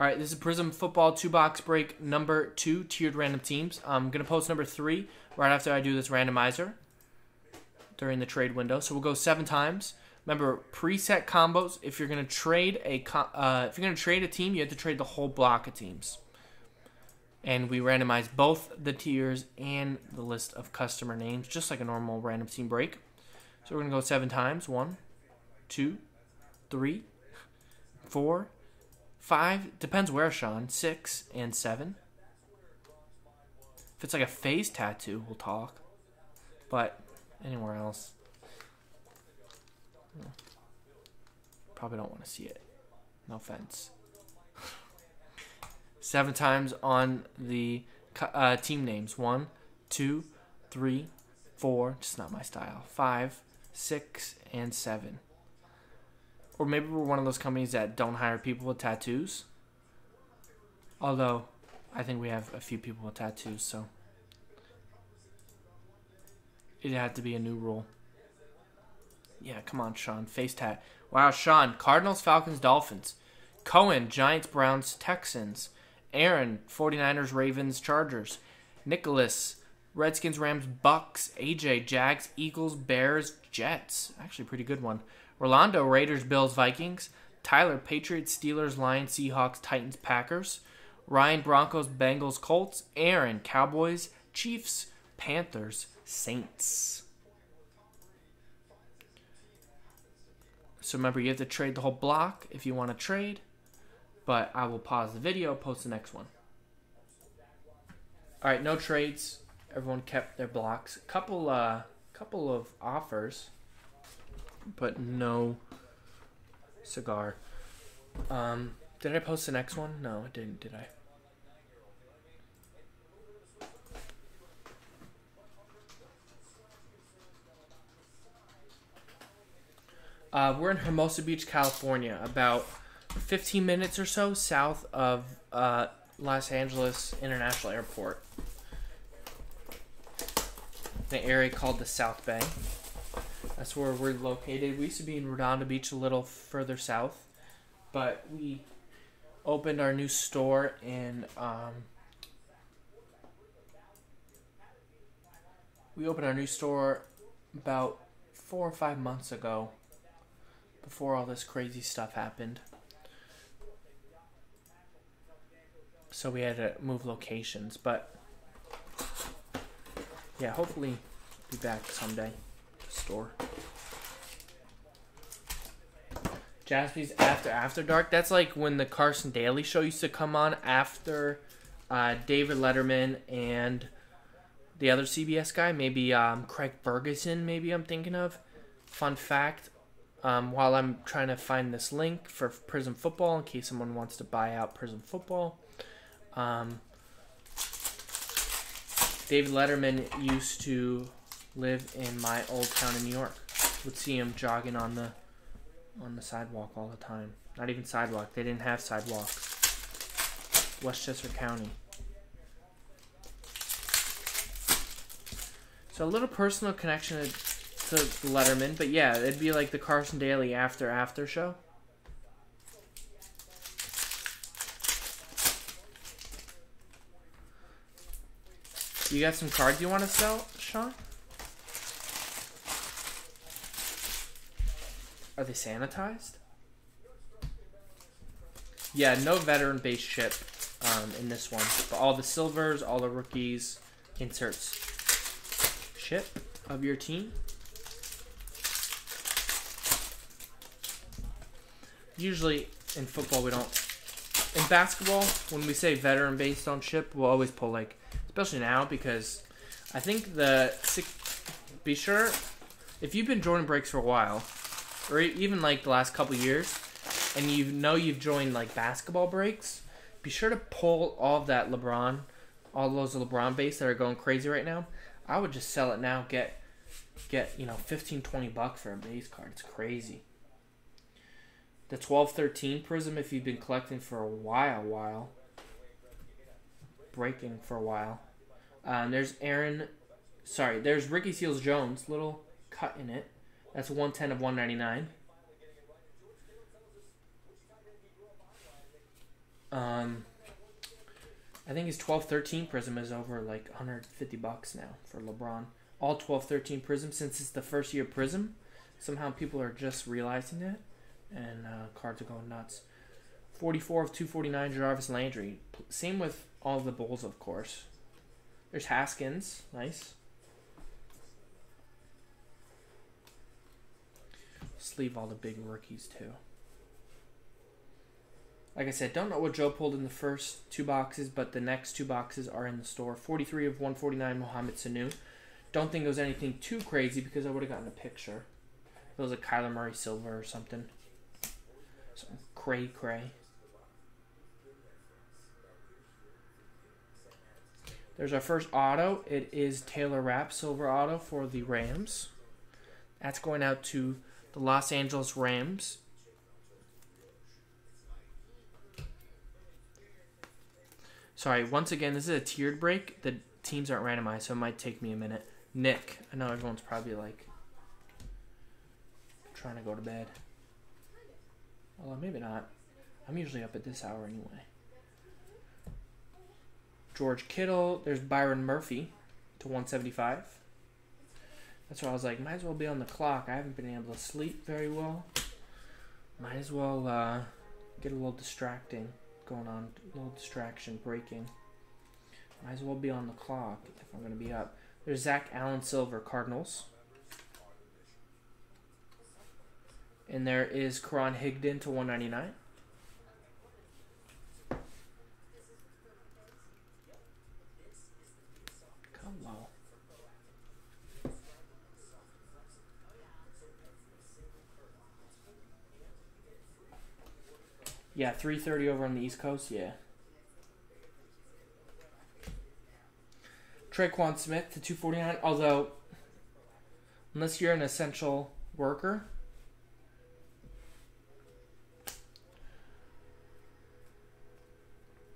All right, this is Prizm Football 2-box break number 2, tiered random teams. I'm going to post number 3 right after I do this randomizer during the trade window. So we'll go 7 times. Remember, preset combos. If you're going to trade a team, you have to trade the whole block of teams. And we randomize both the tiers and the list of customer names, just like a normal random team break. So we're going to go 7 times. 1, 2, 3, 4, 5, depends where, Sean, 6, and 7. If it's like a face tattoo, we'll talk. But anywhere else, probably don't want to see it. No offense. 7 times on the team names. 1, 2, 3, 4. Just not my style. 5, 6, and 7. Or maybe we're one of those companies that don't hire people with tattoos. Although, I think we have a few people with tattoos, so it'd have to be a new rule. Yeah, come on, Sean. Face tat. Wow, Sean. Cardinals, Falcons, Dolphins. Cohen, Giants, Browns, Texans. Aaron, 49ers, Ravens, Chargers. Nicholas, Redskins, Rams, Bucks. AJ, Jags, Eagles, Bears, Jets. Actually, pretty good one. Rolando, Raiders, Bills, Vikings. Tyler, Patriots, Steelers, Lions, Seahawks, Titans, Packers. Ryan, Broncos, Bengals, Colts. Aaron, Cowboys, Chiefs, Panthers, Saints. So remember, you have to trade the whole block if you want to trade. But I will pause the video, post the next one. All right, no trades. Everyone kept their blocks. A couple of offers, but no cigar. Did I post the next one? No, I didn't, did I? We're in Hermosa Beach, California, about 15 minutes or so south of Los Angeles International Airport. The area called the South Bay. That's where we're located. We used to be in Redondo Beach, a little further south, but we opened our new store in about 4 or 5 months ago, before all this crazy stuff happened. So we had to move locations, but yeah, hopefully be back someday. Store. Jaspy's After Dark. That's like when the Carson Daly show used to come on after David Letterman and the other CBS guy. Maybe Craig Ferguson, maybe I'm thinking of. Fun fact, while I'm trying to find this link for Prizm Football, in case someone wants to buy out Prizm Football, David Letterman used to live in my old town in New York. Would see him jogging on the sidewalk all the time. Not even sidewalk. They didn't have sidewalks. Westchester County. So a little personal connection to Letterman, but yeah, it'd be like the Carson Daly after show. You got some cards you want to sell, Sean? Are they sanitized? Yeah, no veteran base ship in this one. But all the silvers, all the rookies, inserts. Ship of your team. Usually in football we don't. In basketball, when we say veteran based on ship, we'll always pull like, especially now, because I think be sure, if you've been joining breaks for a while, or even like the last couple years, and you know you've joined like basketball breaks, be sure to pull all of that LeBron, all those LeBron base that are going crazy right now. I would just sell it now, get you know, 15, 20 bucks for a base card. It's crazy. The 12-13 Prizm, if you've been collecting for a while, breaking for a while. There's Ricky Seals Jones, little cut in it. That's 110 of 199. I think his 12-13 Prizm is over like $150 now for LeBron. All 12-13 Prizm, since it's the first year Prizm. Somehow people are just realizing that, and cards are going nuts. 44 of 249 Jarvis Landry. Same with all the Bulls, of course. There's Haskins. Nice. Let's leave all the big rookies, too. Like I said, don't know what Joe pulled in the first two boxes, but the next two boxes are in the store. 43 of 149 Mohamed Sanu. Don't think it was anything too crazy because I would have gotten a picture. It was a Kyler Murray silver or something. Something cray-cray. There's our first auto. It is Taylor Rapp, silver auto for the Rams. That's going out to the Los Angeles Rams. Sorry, once again, this is a tiered break. The teams aren't randomized, so it might take me a minute. Nick, I know everyone's probably like trying to go to bed. Well, maybe not. I'm usually up at this hour anyway. George Kittle. There's Byron Murphy to 175. That's why I was like, might as well be on the clock. I haven't been able to sleep very well. Might as well get a little distracting going on, a little distraction breaking. Might as well be on the clock if I'm going to be up. There's Zach Allen silver, Cardinals. And there is Karan Higdon to 199. Yeah, 3:30 over on the East Coast, yeah. Trequan Smith to 249, although, unless you're an essential worker,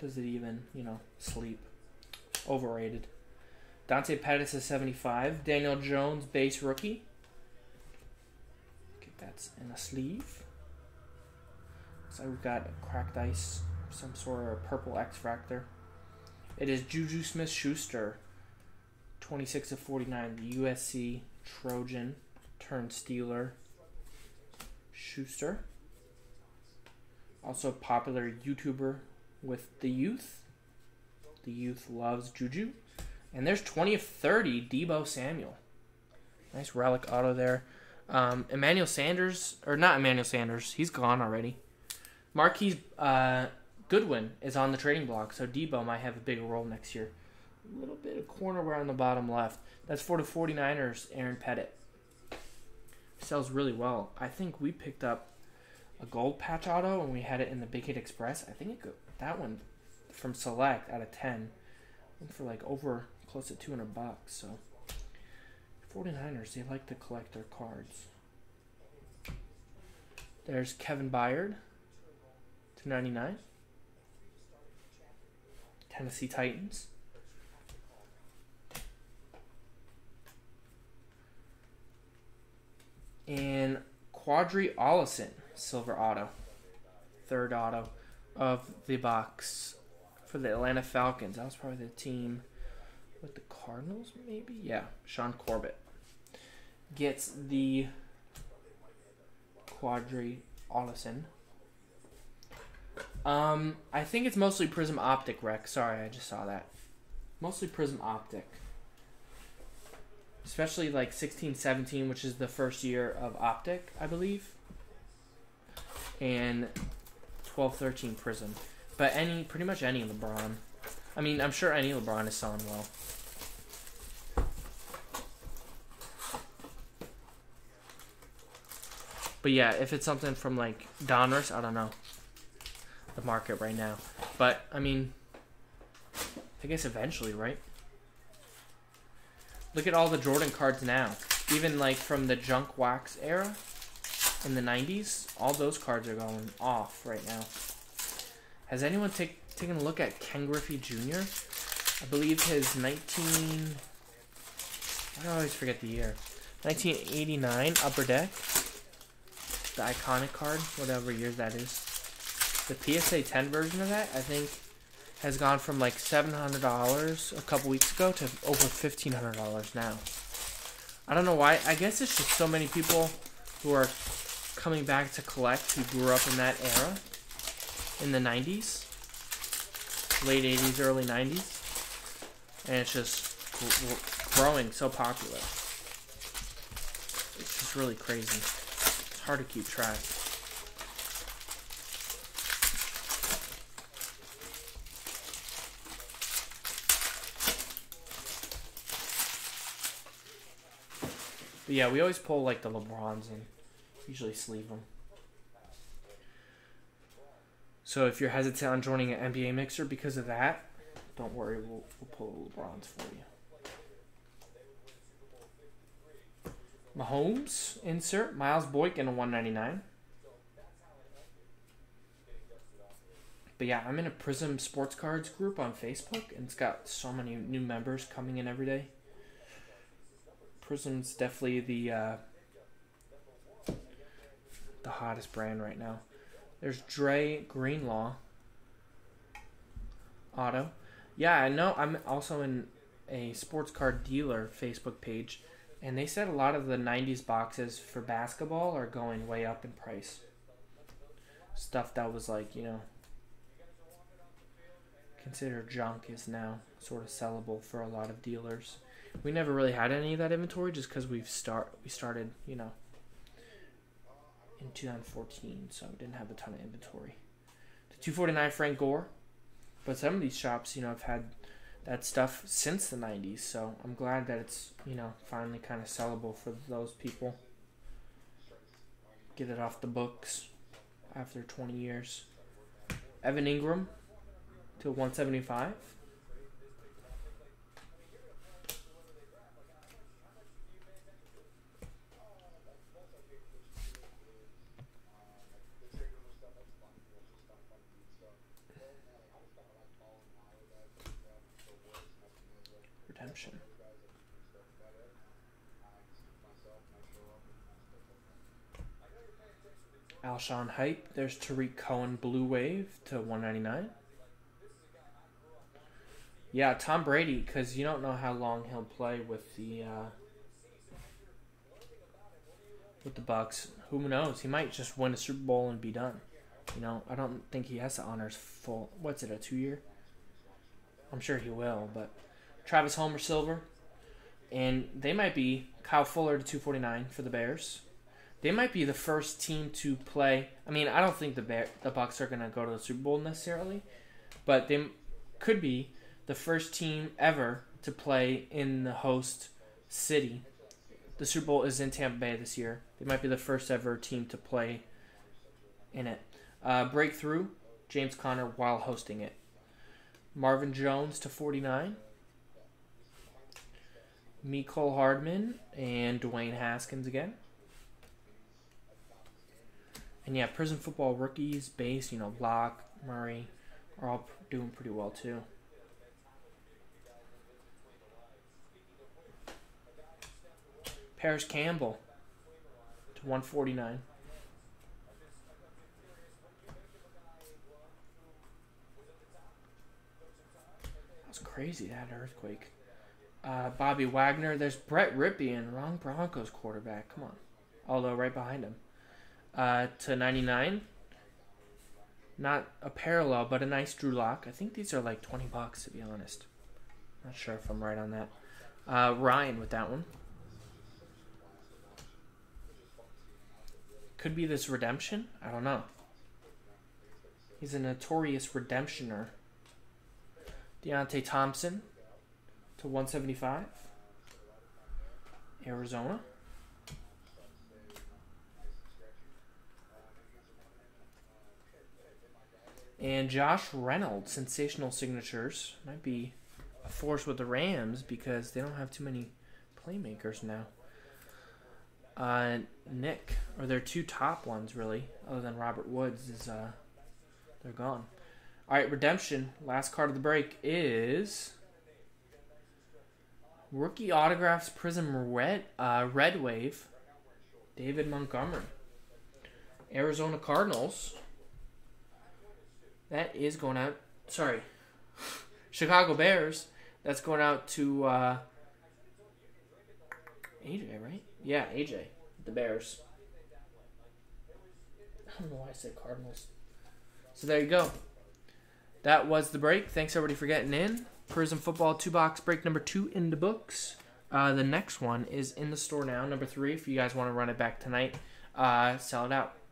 does it even, you know, sleep? Overrated. Dante Pettis is 75. Daniel Jones, base rookie. Okay, that's in a sleeve. So we've got a cracked ice, some sort of purple X-Factor. It is Juju Smith Schuster, 26 of 49, the USC Trojan turned Steeler Schuster. Also a popular YouTuber with the youth. The youth loves Juju. And there's 20 of 30, Debo Samuel. Nice relic auto there. Emmanuel Sanders, or not Emmanuel Sanders, he's gone already. Marquise Goodwin is on the trading block, so Debo might have a bigger role next year. A little bit of corner wear on the bottom left. That's for the 49ers, Aaron Pettit. Sells really well. I think we picked up a gold patch auto, and we had it in the Big Hit Express. I think it could, that one from Select out of 10 went for like over close to $200. So 49ers, they like to collect their cards. There's Kevin Byard. 99. Tennessee Titans. And Quadri Olison, silver auto. Third auto of the box for the Atlanta Falcons. That was probably the team with the Cardinals, maybe? Yeah, Sean Corbett gets the Quadri Olison. I think it's mostly Prizm Optic, Rec. Sorry, I just saw that. Mostly Prizm Optic. Especially like 16, 17, which is the first year of Optic, I believe. And 12, 13 Prizm. But pretty much any LeBron. I mean, I'm sure any LeBron is selling well. But yeah, if it's something from like Donruss, I don't know. The market right now, but I mean, I guess eventually, right? Look at all the Jordan cards now, even like from the junk wax era in the 90s, all those cards are going off right now. Has anyone taken a look at Ken Griffey Jr.? I believe his I always forget the year, 1989 Upper Deck, the iconic card, whatever year that is. the PSA 10 version of that, I think, has gone from like $700 a couple weeks ago to over $1,500 now. I don't know why. I guess it's just so many people who are coming back to collect who grew up in that era in the 90s, late 80s, early 90s, and it's just growing so popular. It's just really crazy. It's hard to keep track. But yeah, we always pull like the LeBrons and usually sleeve them. So if you're hesitant on joining an NBA mixer because of that, don't worry, we'll pull the LeBrons for you. Mahomes insert, Miles Boykin, a 199. But yeah, I'm in a Prizm Sports Cards group on Facebook, and it's got so many new members coming in every day. Prizm's definitely the hottest brand right now. There's Dre Greenlaw auto. Yeah, I know. I'm also in a sports card dealer Facebook page, and they said a lot of the 90s boxes for basketball are going way up in price. Stuff that was like, you know, considered junk is now sort of sellable for a lot of dealers. We never really had any of that inventory just because we started, you know, in 2014, so we didn't have a ton of inventory. The 249 Frank Gore, but some of these shops, you know, have had that stuff since the 90s, so I'm glad that it's, you know, finally kind of sellable for those people. Get it off the books after 20 years. Evan Ingram to 175. Alshon Hype. There's Tariq Cohen Blue Wave to 199. Yeah, Tom Brady, because you don't know how long he'll play with the Bucks. Who knows? He might just win a Super Bowl and be done. You know, I don't think he has to honor his full. What's it, a 2-year? I'm sure he will, but. Travis Homer Silver, and they might be Kyle Fuller to 249 for the Bears. They might be the first team to play. I mean, I don't think the Bucks are going to go to the Super Bowl necessarily, but they could be the first team ever to play in the host city. The Super Bowl is in Tampa Bay this year. They might be the first ever team to play in it. Breakthrough, James Conner while hosting it. Marvin Jones to 49. Mecole Hardman and Dwayne Haskins again. And yeah, Prizm Football rookies, base, you know, Locke, Murray are all doing pretty well too. Paris Campbell to 149. That was crazy, that earthquake. Bobby Wagner. There's Brett Ripien, wrong Broncos quarterback. Come on. Although right behind him. To 99. Not a parallel, but a nice Drew Lock. I think these are like $20 to be honest. Not sure if I'm right on that. Ryan with that one. Could be this redemption. I don't know. He's a notorious redemptioner. Deontay Thompson. To 175, Arizona. And Josh Reynolds, sensational signatures. Might be a force with the Rams because they don't have too many playmakers now. Nick, or their two top ones really, other than Robert Woods, is they're gone. All right, redemption, last card of the break is... Rookie Autographs Prizm Red Wave, David Montgomery. Arizona Cardinals, That is going out. Sorry. Chicago Bears. That's going out to AJ, right? Yeah, AJ. The Bears. I don't know why I said Cardinals. So there you go. That was the break. Thanks, everybody, for getting in. Prizm Football 2-box break number 2 in the books. The next one is in the store now, number 3. If you guys want to run it back tonight, sell it out.